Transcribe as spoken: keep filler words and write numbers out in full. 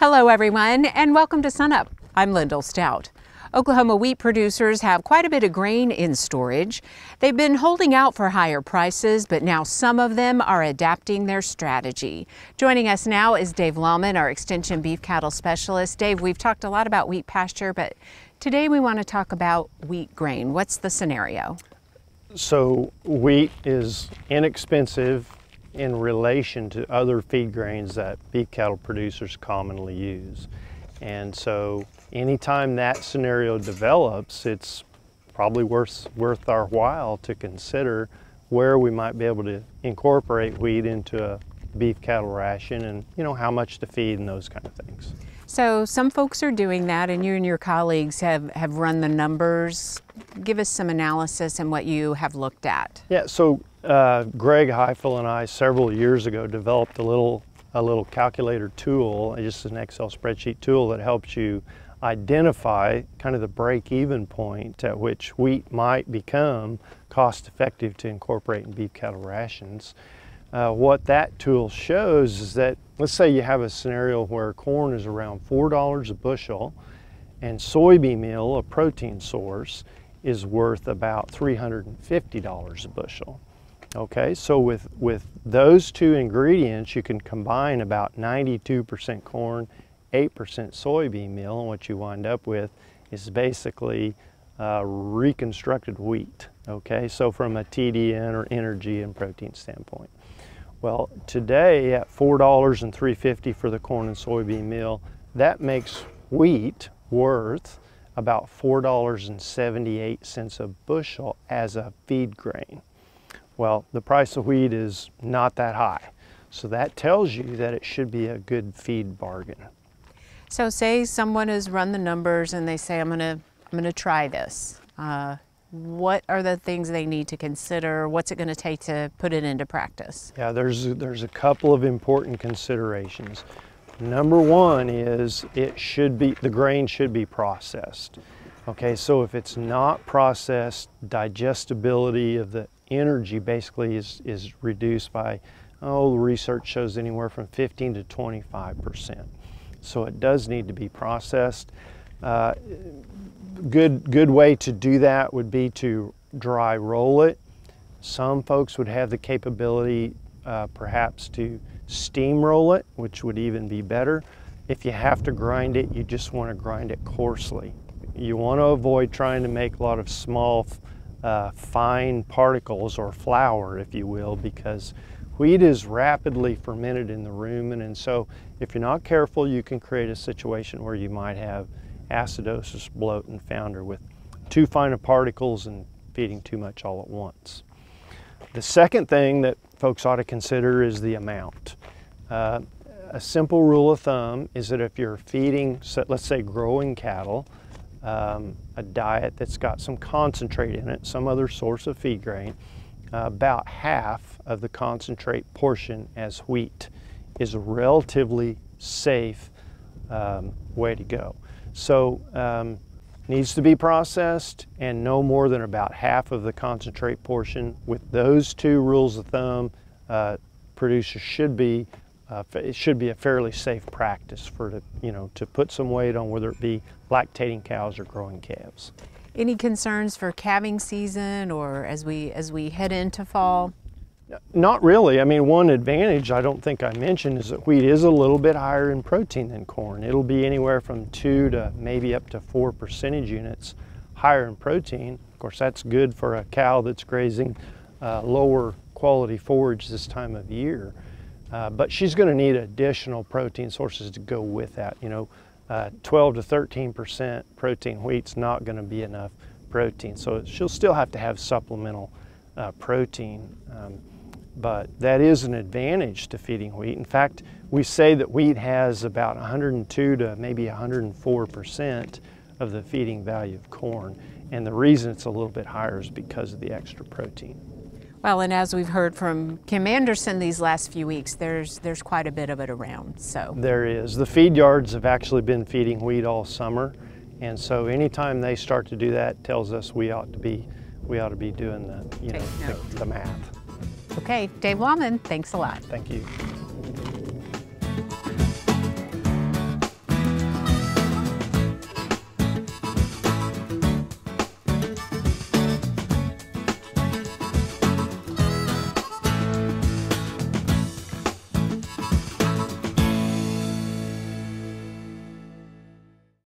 Hello everyone and welcome to SUNUP. I'm Lyndall Stout. Oklahoma wheat producers have quite a bit of grain in storage. They've been holding out for higher prices, but now some of them are adapting their strategy. Joining us now is Dave Lalman, our extension beef cattle specialist. Dave, we've talked a lot about wheat pasture, but today we want to talk about wheat grain. What's the scenario? So wheat is inexpensive in relation to other feed grains that beef cattle producers commonly use. And so anytime that scenario develops, it's probably worth, worth our while to consider where we might be able to incorporate wheat into a beef cattle ration and, you know, how much to feed and those kind of things. So some folks are doing that, and you and your colleagues have, have run the numbers. Give us some analysis and what you have looked at. Yeah, so uh, Greg Highfill and I several years ago developed a little a little calculator tool, just an Excel spreadsheet tool that helps you identify kind of the break-even point at which wheat might become cost-effective to incorporate in beef cattle rations. Uh, what that tool shows is that, let's say you have a scenario where corn is around four dollars a bushel and soybean meal, a protein source, is worth about three hundred fifty dollars a bushel. Okay, so with, with those two ingredients, you can combine about ninety-two percent corn, eight percent soybean meal, and what you wind up with is basically uh, reconstructed wheat, okay? So from a T D N or energy and protein standpoint. Well, today at four dollars and three fifty for the corn and soybean meal, that makes wheat worth about four dollars and seventy-eight cents a bushel as a feed grain. Well, the price of wheat is not that high. So that tells you that it should be a good feed bargain. So say someone has run the numbers and they say, I'm gonna, I'm gonna try this. Uh, what are the things they need to consider? What's it gonna take to put it into practice? Yeah, there's, there's a couple of important considerations. Number one is it should be, the grain should be processed. Okay, so if it's not processed, digestibility of the energy basically is, is reduced by, oh, the research shows anywhere from fifteen to twenty-five percent. So it does need to be processed. Uh, good, good way to do that would be to dry roll it. Some folks would have the capability uh, perhaps to steam roll it, which would even be better. If you have to grind it, you just want to grind it coarsely. You want to avoid trying to make a lot of small Uh, fine particles or flour, if you will, because wheat is rapidly fermented in the rumen, and so if you're not careful, you can create a situation where you might have acidosis, bloat, and founder with too fine of particles and feeding too much all at once. The second thing that folks ought to consider is the amount. Uh, a simple rule of thumb is that if you're feeding, let's say, growing cattle, Um, a diet that's got some concentrate in it, some other source of feed grain, uh, about half of the concentrate portion as wheat is a relatively safe um, way to go. So um, needs to be processed and no more than about half of the concentrate portion. With those two rules of thumb, uh, producers should be Uh, it should be a fairly safe practice for to, you know, to put some weight on, whether it be lactating cows or growing calves. Any concerns for calving season or as we as we head into fall? Not really. I mean, one advantage I don't think I mentioned is that wheat is a little bit higher in protein than corn. It'll be anywhere from two to maybe up to four percentage units higher in protein. Of course, that's good for a cow that's grazing uh, lower quality forage this time of year. Uh, but she's going to need additional protein sources to go with that. You know, uh, twelve to thirteen percent protein wheat's not going to be enough protein. So she'll still have to have supplemental uh, protein. Um, but that is an advantage to feeding wheat. In fact, we say that wheat has about one hundred two to maybe one hundred four percent of the feeding value of corn. And the reason it's a little bit higher is because of the extra protein. Well, and as we've heard from Kim Anderson these last few weeks, there's there's quite a bit of it around, so. There is. The feed yards have actually been feeding wheat all summer, and so anytime they start to do that, it tells us we ought to be we ought to be doing the, you know, the, the math. Okay, Dave Lalman, thanks a lot. Thank you.